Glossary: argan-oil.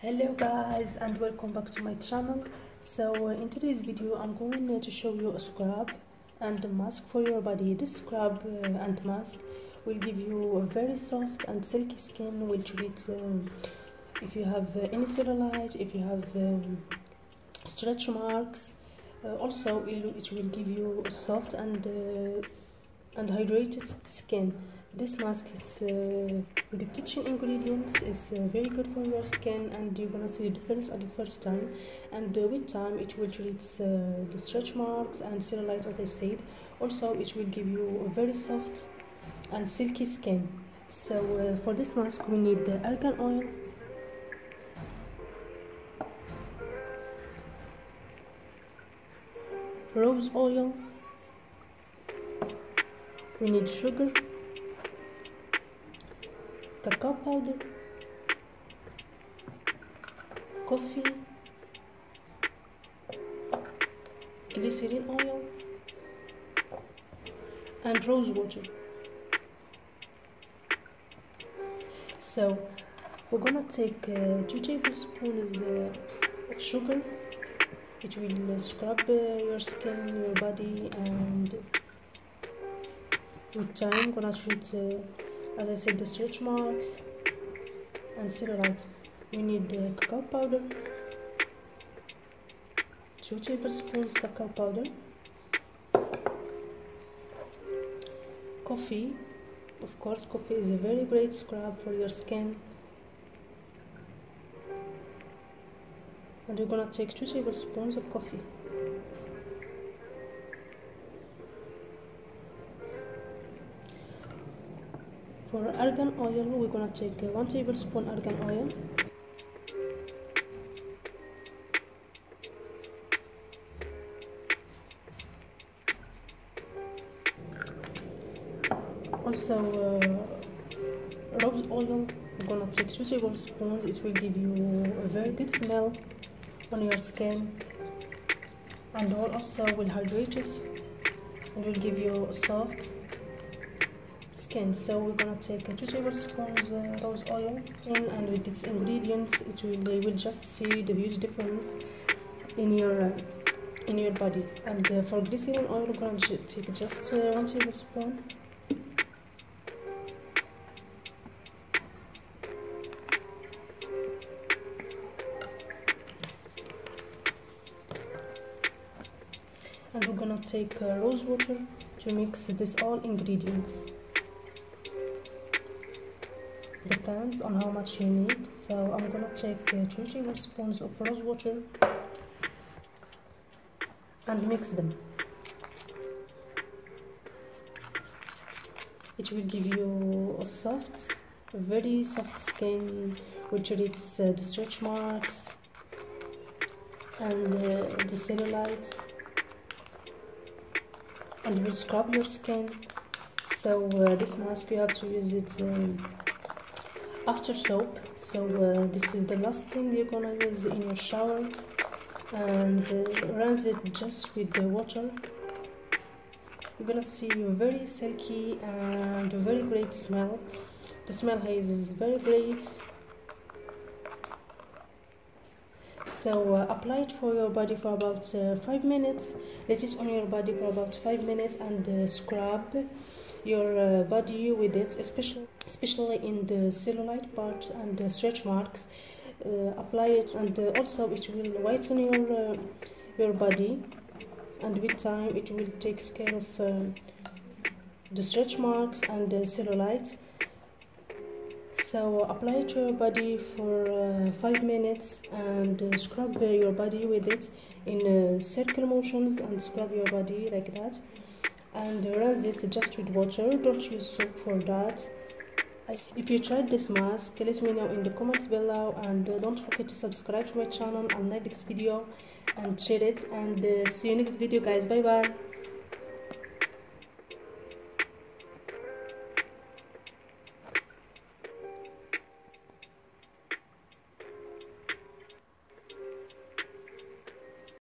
Hello guys, and welcome back to my channel. So in today's video I'm going to show you a scrub and a mask for your body. This scrub and mask will give you a very soft and silky skin, will treat if you have any cellulite, if you have stretch marks. Also it will give you a soft and hydrated skin. This mask is with the kitchen ingredients, is very good for your skin, and you're gonna see the difference at the first time. And with time it will treat the stretch marks and cellulite, as I said. Also it will give you a very soft and silky skin. So for this mask we need the argan oil, rose oil, we need sugar, cacao powder, coffee, glycerin oil, and rose water. So we're gonna take 2 tablespoons of sugar. It will scrub your skin, your body, and with time gonna treat, as I said, the stretch marks and cellulite. We need the cacao powder, 2 tablespoons cacao powder, coffee. Of course, coffee is a very great scrub for your skin. And you're gonna take 2 tablespoons of coffee. For argan oil, we're gonna take 1 tablespoon argan oil, rose oil, we're gonna take 2 tablespoons. It will give you a very good smell on your skin, and also will hydrate it and will give you a soft skin. So we're gonna take 2 tablespoons rose oil in, and with its ingredients it will just see the huge difference in your body. And for glycerin oil, we're gonna take just 1 tablespoon. And we're gonna take rose water to mix this all ingredients. Depends on how much you need. So I'm gonna take 2 tablespoons of rose water and mix them. It will give you a soft, very soft skin, which treats the stretch marks and the cellulite, and will scrub your skin. So this mask you have to use it after soap. So this is the last thing you're gonna use in your shower, and rinse it just with the water. You're gonna see a very silky and a very great smell. The smell is very great. So apply it for your body for about 5 minutes. Let it on your body for about 5 minutes, and scrub your body with it, especially in the cellulite part and the stretch marks. Apply it, and also it will whiten your body, and with time it will take care of the stretch marks and the cellulite. So apply it to your body for 5 minutes, and scrub your body with it in circle motions, and scrub your body like that, and rinse it just with water. Don't use soap for that. If you tried this mask, let me know in the comments below, and don't forget to subscribe to my channel and like this video and share it, and see you next video guys. Bye bye.